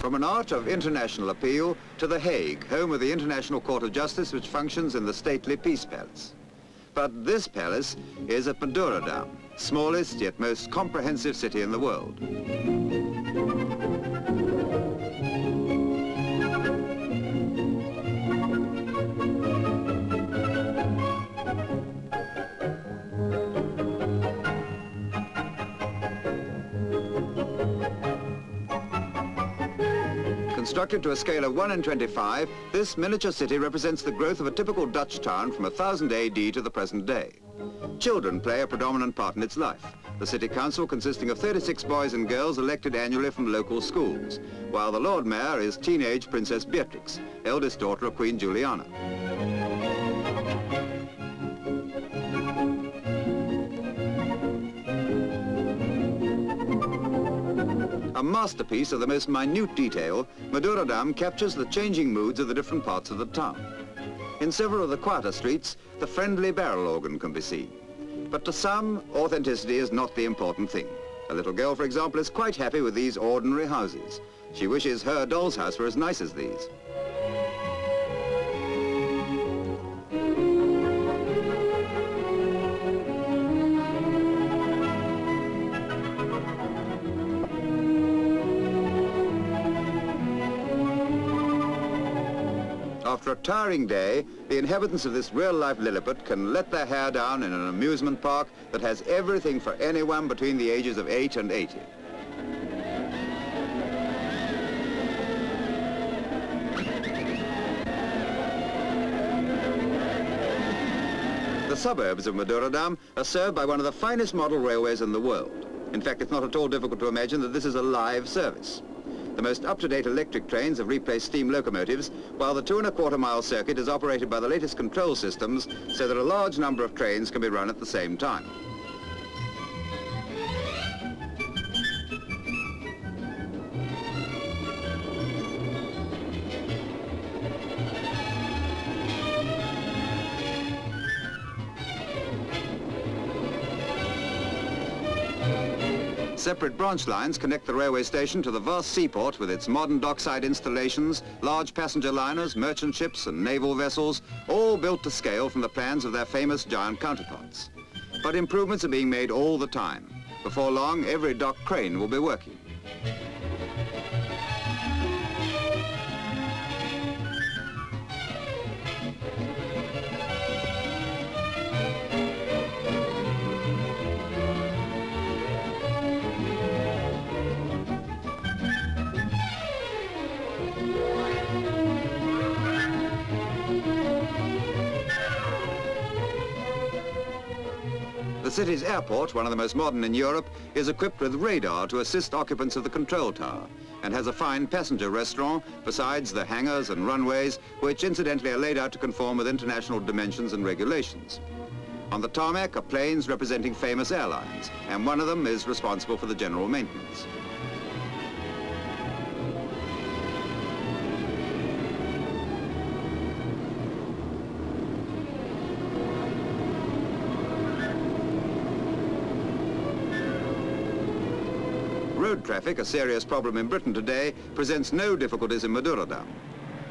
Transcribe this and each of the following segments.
from an arch of international appeal to The Hague, home of the International Court of Justice, which functions in the stately Peace Palace. But this palace is at Madurodam, smallest yet most comprehensive city in the world. Constructed to a scale of 1 in 25, this miniature city represents the growth of a typical Dutch town from 1000 AD to the present day. Children play a predominant part in its life. The city council, consisting of 36 boys and girls elected annually from local schools, while the Lord Mayor is teenage Princess Beatrix, eldest daughter of Queen Juliana. A masterpiece of the most minute detail, Madurodam captures the changing moods of the different parts of the town. In several of the quieter streets, the friendly barrel organ can be seen. But to some, authenticity is not the important thing. A little girl, for example, is quite happy with these ordinary houses. She wishes her doll's house were as nice as these. After a tiring day, the inhabitants of this real-life Lilliput can let their hair down in an amusement park that has everything for anyone between the ages of 8 and 80. The suburbs of Madurodam are served by one of the finest model railways in the world. In fact, it's not at all difficult to imagine that this is a live service. The most up-to-date electric trains have replaced steam locomotives, while the 2¼ mile circuit is operated by the latest control systems, so that a large number of trains can be run at the same time. Separate branch lines connect the railway station to the vast seaport with its modern dockside installations, large passenger liners, merchant ships and naval vessels, all built to scale from the plans of their famous giant counterparts. But improvements are being made all the time. Before long, every dock crane will be working. The city's airport, one of the most modern in Europe, is equipped with radar to assist occupants of the control tower and has a fine passenger restaurant, besides the hangars and runways, which incidentally are laid out to conform with international dimensions and regulations. On the tarmac are planes representing famous airlines, and one of them is responsible for the general maintenance. Road traffic, a serious problem in Britain today, presents no difficulties in Madurodam.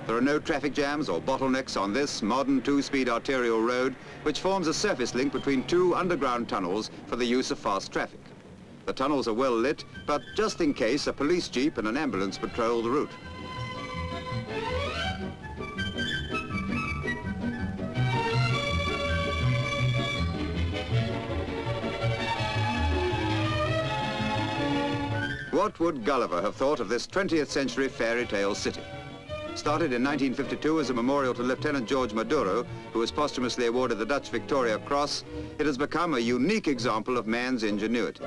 There are no traffic jams or bottlenecks on this modern two-speed arterial road, which forms a surface link between two underground tunnels for the use of fast traffic. The tunnels are well lit, but just in case, a police jeep and an ambulance patrol the route. What would Gulliver have thought of this 20th century fairy tale city? Started in 1952 as a memorial to Lieutenant George Maduro, who was posthumously awarded the Dutch Victoria Cross, it has become a unique example of man's ingenuity.